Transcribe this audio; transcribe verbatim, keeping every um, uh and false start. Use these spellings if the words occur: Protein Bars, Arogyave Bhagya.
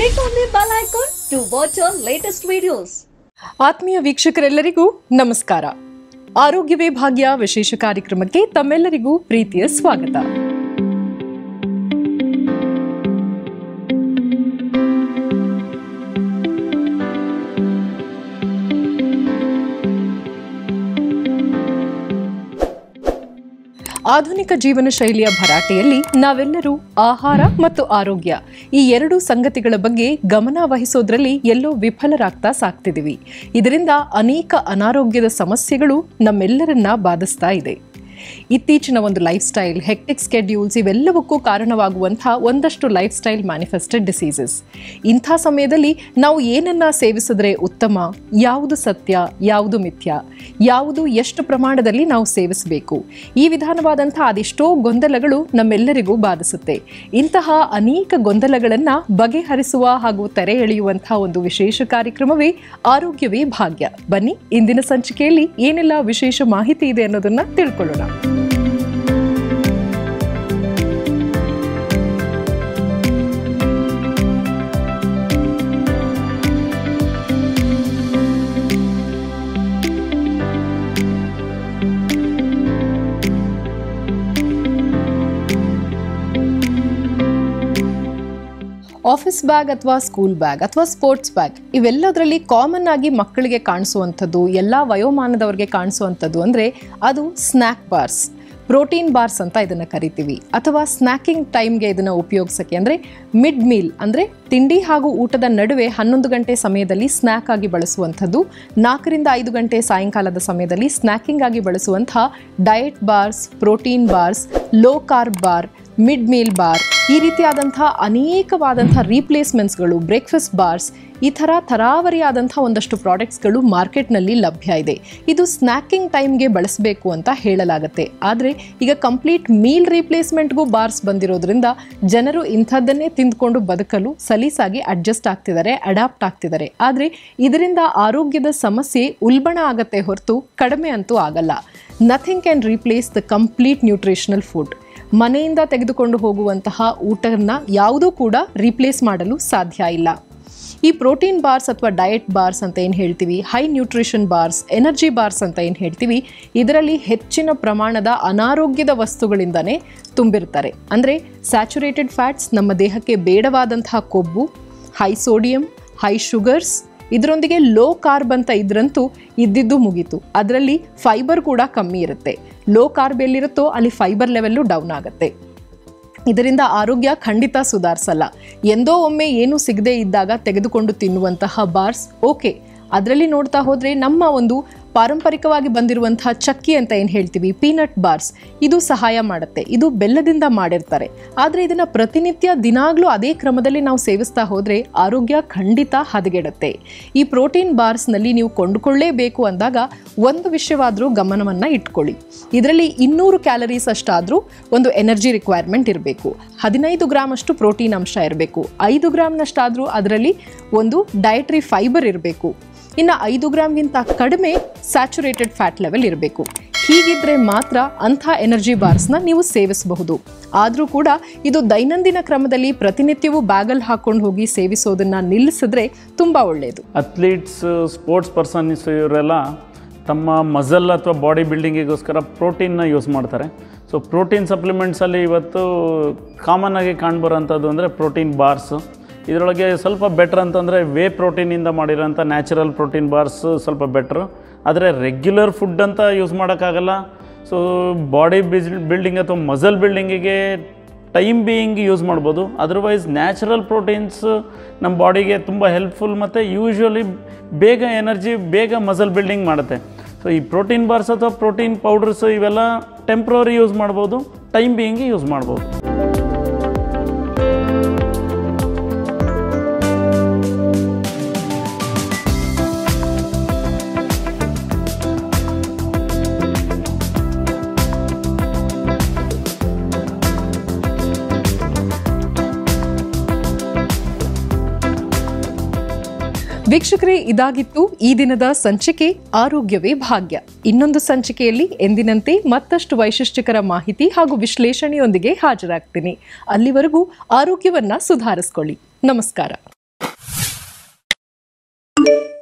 Click on the bell icon to watch our latest videos. ಆತ್ಮೀಯ ವೀಕ್ಷಕರೆಲ್ಲರಿಗೂ ನಮಸ್ಕಾರ. ಆರೋಗ್ಯವೇ ಭಾಗ್ಯ ವಿಶೇಷ ಕಾರ್ಯಕ್ರಮಕ್ಕೆ ತಮ್ಮೆಲ್ಲರಿಗೂ ಪ್ರೀತಿಯ ಸ್ವಾಗತ. ಆಧುನಿಕ ಜೀವನ ಶೈಲಿಯ ಭರಾಟೆಯಲ್ಲಿ ನಾವೆಲ್ಲರೂ ಆಹಾರ ಮತ್ತು ಆರೋಗ್ಯ ಈ ಎರಡು ಸಂಗತಿಗಳ ಬಗ್ಗೆ ಗಮನ ವಹಿಸೋದ್ರಲ್ಲಿ ಎಲ್ಲೋ ವಿಫಲರಾಗ್ತಾ ಸಾಕ್ತಿದ್ದೀವಿ. ಇದರಿಂದ ಅನೇಕ ಅನಾರೋಗ್ಯದ ಸಮಸ್ಯೆಗಳು ನಮ್ಮೆಲ್ಲರನ್ನ ಬಾಧಿಸ್ತಾ ಇದೆ. ಇತ್ತೀಚಿನ ಒಂದು ಲೈಫ್ ಸ್ಟೈಲ್, ಹೆಕ್ಟಿಕ್ ಸ್ಕೆಡ್ಯೂಲ್ಸ್ ಇವೆಲ್ಲವಕ್ಕೂ ಕಾರಣವಾಗುವಂತಹ ಒಂದಷ್ಟು ಲೈಫ್ ಸ್ಟೈಲ್ ಮ್ಯಾನಿಫೆಸ್ಟೆಡ್ ಡಿಸೀಸಸ್. ಇಂಥ ಸಮಯದಲ್ಲಿ ನಾವು ಏನನ್ನ ಸೇವಿಸಿದ್ರೆ ಉತ್ತಮ, ಯಾವುದು ಸತ್ಯ, ಯಾವುದು ಮಿಥ್ಯ, ಯಾವುದು ಎಷ್ಟು ಪ್ರಮಾಣದಲ್ಲಿ ನಾವು ಸೇವಿಸಬೇಕು, ಈ ವಿಧಾನವಾದಂಥ ಅದೆಷ್ಟೋ ಗೊಂದಲಗಳು ನಮ್ಮೆಲ್ಲರಿಗೂ ಬಾಧಿಸುತ್ತೆ. ಇಂತಹ ಅನೇಕ ಗೊಂದಲಗಳನ್ನು ಬಗೆಹರಿಸುವ ಹಾಗೂ ತೆರೆ ಎಳೆಯುವಂತಹ ಒಂದು ವಿಶೇಷ ಕಾರ್ಯಕ್ರಮವೇ ಆರೋಗ್ಯವೇ ಭಾಗ್ಯ. ಬನ್ನಿ, ಇಂದಿನ ಸಂಚಿಕೆಯಲ್ಲಿ ಏನೆಲ್ಲ ವಿಶೇಷ ಮಾಹಿತಿ ಇದೆ ಅನ್ನೋದನ್ನು ತಿಳ್ಕೊಳ್ಳೋಣ. ಆಫೀಸ್ ಬ್ಯಾಗ್ ಅಥವಾ ಸ್ಕೂಲ್ ಬ್ಯಾಗ್ ಅಥವಾ ಸ್ಪೋರ್ಟ್ಸ್ ಬ್ಯಾಗ್ ಇವೆಲ್ಲದರಲ್ಲಿ ಕಾಮನ್ ಆಗಿ ಮಕ್ಕಳಿಗೆ ಕಾಣಿಸುವಂಥದ್ದು, ಎಲ್ಲ ವಯೋಮಾನದವರಿಗೆ ಕಾಣಿಸುವಂಥದ್ದು ಅಂದರೆ ಅದು ಸ್ನ್ಯಾಕ್ ಬಾರ್ಸ್, ಪ್ರೋಟೀನ್ ಬಾರ್ಸ್ ಅಂತ ಇದನ್ನು ಕರಿತೀವಿ. ಅಥವಾ ಸ್ನ್ಯಾಕಿಂಗ್ ಟೈಮ್ಗೆ ಇದನ್ನು ಉಪಯೋಗಿಸೋಕ್ಕೆ, ಅಂದರೆ ಮಿಡ್ ಮೀಲ್, ಅಂದರೆ ತಿಂಡಿ ಹಾಗೂ ಊಟದ ನಡುವೆ ಹನ್ನೊಂದು ಗಂಟೆ ಸಮಯದಲ್ಲಿ ಸ್ನ್ಯಾಕ್ ಆಗಿ ಬಳಸುವಂಥದ್ದು, ನಾಲ್ಕರಿಂದ ಐದು ಗಂಟೆ ಸಾಯಂಕಾಲದ ಸಮಯದಲ್ಲಿ ಸ್ನ್ಯಾಕಿಂಗ್ ಆಗಿ ಬಳಸುವಂಥ diet bars, protein bars, low carb bar, mid meal bar, ಈ ರೀತಿಯಾದಂಥ ಅನೇಕವಾದಂಥ ರೀಪ್ಲೇಸ್ಮೆಂಟ್ಸ್ಗಳು, ಬ್ರೇಕ್ಫಾಸ್ಟ್ ಬಾರ್ಸ್, ಈ ಥರ ಥರಾವರಿಯಾದಂಥ ಒಂದಷ್ಟು ಪ್ರಾಡಕ್ಟ್ಸ್ಗಳು ಮಾರ್ಕೆಟ್ನಲ್ಲಿ ಲಭ್ಯ ಇದೆ. ಇದು ಸ್ನ್ಯಾಕಿಂಗ್ ಟೈಮ್ಗೆ ಬಳಸಬೇಕು ಅಂತ ಹೇಳಲಾಗುತ್ತೆ. ಆದರೆ ಈಗ ಕಂಪ್ಲೀಟ್ ಮೀಲ್ ರೀಪ್ಲೇಸ್ಮೆಂಟ್ಗೂ ಬಾರ್ಸ್ ಬಂದಿರೋದ್ರಿಂದ ಜನರು ಇಂಥದ್ದನ್ನೇ ತಿಂದ್ಕೊಂಡು ಬದುಕಲು ಸಲೀಸಾಗಿ ಅಡ್ಜಸ್ಟ್ ಆಗ್ತಿದ್ದಾರೆ, ಅಡಾಪ್ಟ್ ಆಗ್ತಿದ್ದಾರೆ. ಆದರೆ ಇದರಿಂದ ಆರೋಗ್ಯದ ಸಮಸ್ಯೆ ಉಲ್ಬಣ ಆಗತ್ತೆ ಹೊರತು ಕಡಿಮೆ ಅಂತೂ ಆಗಲ್ಲ. Nothing can replace the complete nutritional food. ಮನೆಯಿಂದ ತೆಗೆದುಕೊಂಡು ಹೋಗುವಂತಹ ಊಟವನ್ನು ಯಾವುದೂ ಕೂಡ ರೀಪ್ಲೇಸ್ ಮಾಡಲು ಸಾಧ್ಯ ಇಲ್ಲ. ಈ ಪ್ರೋಟೀನ್ ಬಾರ್ಸ್ ಅಥವಾ ಡಯಟ್ ಬಾರ್ಸ್ ಅಂತ ಏನು ಹೇಳ್ತೀವಿ, high nutrition bars, energy bars ಅಂತ ಏನು ಹೇಳ್ತೀವಿ, ಇದರಲ್ಲಿ ಹೆಚ್ಚಿನ ಪ್ರಮಾಣದ ಅನಾರೋಗ್ಯದ ವಸ್ತುಗಳಿಂದನೇ ತುಂಬಿರ್ತಾರೆ. ಅಂದರೆ ಸ್ಯಾಚುರೇಟೆಡ್ ಫ್ಯಾಟ್ಸ್, ನಮ್ಮ ದೇಹಕ್ಕೆ ಬೇಡವಾದಂತಹ ಕೊಬ್ಬು, ಹೈ ಸೋಡಿಯಂ, ಹೈ ಶುಗರ್ಸ್, ಇದರೊಂದಿಗೆ ಲೋ ಕಾರ್ಬ್ ಅಂತ ಇದ್ರಂತೂ ಇದ್ದಿದ್ದು ಮುಗೀತು. ಅದರಲ್ಲಿ ಫೈಬರ್ ಕೂಡ ಕಮ್ಮಿ ಇರುತ್ತೆ. ಲೋ ಕಾರ್ಬ್ ಎಲ್ಲಿರುತ್ತೋ ಅಲ್ಲಿ ಫೈಬರ್ ಲೆವೆಲ್ಲು ಡೌನ್ ಆಗುತ್ತೆ. ಇದರಿಂದ ಆರೋಗ್ಯ ಖಂಡಿತ ಸುಧಾರಿಸಲ್ಲ. ಎಂದೋ ಒಮ್ಮೆ ಏನೂ ಸಿಗದೇ ಇದ್ದಾಗ ತೆಗೆದುಕೊಂಡು ತಿನ್ನುವಂತಹ ಬಾರ್ಸ್ ಓಕೆ. ಅದರಲ್ಲಿ ನೋಡ್ತಾ ಹೋದರೆ ನಮ್ಮ ಒಂದು ಪಾರಂಪರಿಕವಾಗಿ ಬಂದಿರುವಂತಹ ಚಕ್ಕಿ ಅಂತ ಏನು ಹೇಳ್ತೀವಿ, ಪೀನಟ್ ಬಾರ್ಸ್, ಇದು ಸಹಾಯ ಮಾಡುತ್ತೆ. ಇದು ಬೆಲ್ಲದಿಂದ ಮಾಡಿರ್ತಾರೆ. ಆದರೆ ಇದನ್ನು ಪ್ರತಿನಿತ್ಯ ದಿನಾಗಲೂ ಅದೇ ಕ್ರಮದಲ್ಲಿ ನಾವು ಸೇವಿಸ್ತಾ ಹೋದರೆ ಆರೋಗ್ಯ ಖಂಡಿತ ಹದಗೆಡುತ್ತೆ. ಈ ಪ್ರೋಟೀನ್ ಬಾರ್ಸ್ನಲ್ಲಿ ನೀವು ಕೊಂಡುಕೊಳ್ಳೇಬೇಕು ಅಂದಾಗ ಒಂದು ವಿಷಯವಾದರೂ ಗಮನವನ್ನು ಇಟ್ಕೊಳ್ಳಿ. ಇದರಲ್ಲಿ ಇನ್ನೂರು ಕ್ಯಾಲರೀಸ್ ಅಷ್ಟಾದರೂ ಒಂದು ಎನರ್ಜಿ ರಿಕ್ವೈರ್ಮೆಂಟ್ ಇರಬೇಕು. ಹದಿನೈದು ಗ್ರಾಮ್ ಅಷ್ಟು ಪ್ರೋಟೀನ್ ಅಂಶ ಇರಬೇಕು. ಐದು ಗ್ರಾಮ್ನಷ್ಟಾದರೂ ಅದರಲ್ಲಿ ಒಂದು ಡಯಟರಿ ಫೈಬರ್ ಇರಬೇಕು. ಇನ್ನು ಐದು ಗ್ರಾಮ್ಗಿಂತ ಕಡಿಮೆ ಸ್ಯಾಚುರೇಟೆಡ್ ಫ್ಯಾಟ್ ಲೆವೆಲ್ ಇರಬೇಕು. ಹೀಗಿದ್ರೆ ಮಾತ್ರ ಅಂಥ ಎನರ್ಜಿ ಬಾರ್ಸ್ನ ನೀವು ಸೇವಿಸಬಹುದು. ಆದರೂ ಕೂಡ ಇದು ದೈನಂದಿನ ಕ್ರಮದಲ್ಲಿ ಪ್ರತಿನಿತ್ಯವೂ ಬ್ಯಾಗಲ್ ಹಾಕೊಂಡು ಹೋಗಿ ಸೇವಿಸೋದನ್ನು ನಿಲ್ಲಿಸಿದ್ರೆ ತುಂಬ ಒಳ್ಳೆಯದು. ಅಥ್ಲೀಟ್ಸ್, ಸ್ಪೋರ್ಟ್ಸ್ ಪರ್ಸನ್ಸ್ ಇವರೆಲ್ಲ ತಮ್ಮ ಮಸಲ್ ಅಥವಾ ಬಾಡಿ ಬಿಲ್ಡಿಂಗಿಗೋಸ್ಕರ ಪ್ರೋಟೀನ್ನ ಯೂಸ್ ಮಾಡ್ತಾರೆ. ಸೊ ಪ್ರೋಟೀನ್ ಸಪ್ಲಿಮೆಂಟ್ಸಲ್ಲಿ ಇವತ್ತು ಕಾಮನ್ ಆಗಿ ಕಾಣ್ಬರೋಂಥದ್ದು ಅಂದರೆ ಪ್ರೋಟೀನ್ ಬಾರ್ಸು. ಇದರೊಳಗೆ ಸ್ವಲ್ಪ ಬೆಟ್ರ್ ಅಂತಂದರೆ ವೇ ಪ್ರೋಟೀನಿಂದ ಮಾಡಿರೋಂಥ ನ್ಯಾಚುರಲ್ ಪ್ರೋಟೀನ್ ಬಾರ್ಸ್ ಸ್ವಲ್ಪ ಬೆಟ್ರು. ಆದರೆ ರೆಗ್ಯುಲರ್ ಫುಡ್ ಅಂತ ಯೂಸ್ ಮಾಡೋಕ್ಕಾಗಲ್ಲ. ಸೊ ಬಾಡಿ ಬಿಲ್ ಬಿಲ್ಡಿಂಗ್ ಅಥವಾ ಮಸಲ್ ಬಿಲ್ಡಿಂಗಿಗೆ ಟೈಮ್ ಬೀಯಿಂಗ್ ಯೂಸ್ ಮಾಡ್ಬೋದು. ಅದರ್ವೈಸ್ ನ್ಯಾಚುರಲ್ ಪ್ರೋಟೀನ್ಸ್ ನಮ್ಮ ಬಾಡಿಗೆ ತುಂಬ ಹೆಲ್ಪ್ಫುಲ್ ಮತ್ತು ಯೂಶ್ವಲಿ ಬೇಗ ಎನರ್ಜಿ, ಬೇಗ ಮಸಲ್ ಬಿಲ್ಡಿಂಗ್ ಮಾಡುತ್ತೆ. ಸೊ ಈ ಪ್ರೋಟೀನ್ ಬಾರ್ಸ್ ಅಥವಾ ಪ್ರೋಟೀನ್ ಪೌಡರ್ಸು ಇವೆಲ್ಲ ಟೆಂಪ್ರರಿ ಯೂಸ್ ಮಾಡ್ಬೋದು, ಟೈಮ್ ಬೀಯಿಂಗ್ ಯೂಸ್ ಮಾಡ್ಬೋದು. ವೀಕ್ಷಕರೇ, ಇದಾಗಿತ್ತು ಈ ದಿನದ ಸಂಚಿಕೆ ಆರೋಗ್ಯವೇ ಭಾಗ್ಯ. ಇನ್ನೊಂದು ಸಂಚಿಕೆಯಲ್ಲಿ ಎಂದಿನಂತೆ ಮತ್ತಷ್ಟು ವೈಶಿಷ್ಟ್ಯಕರ ಮಾಹಿತಿ ಹಾಗೂ ವಿಶ್ಲೇಷಣೆಯೊಂದಿಗೆ ಹಾಜರಾಗ್ತೀನಿ. ಅಲ್ಲಿವರೆಗೂ ಆರೋಗ್ಯವನ್ನ ಸುಧಾರಿಸ್ಕೊಳ್ಳಿ. ನಮಸ್ಕಾರ. you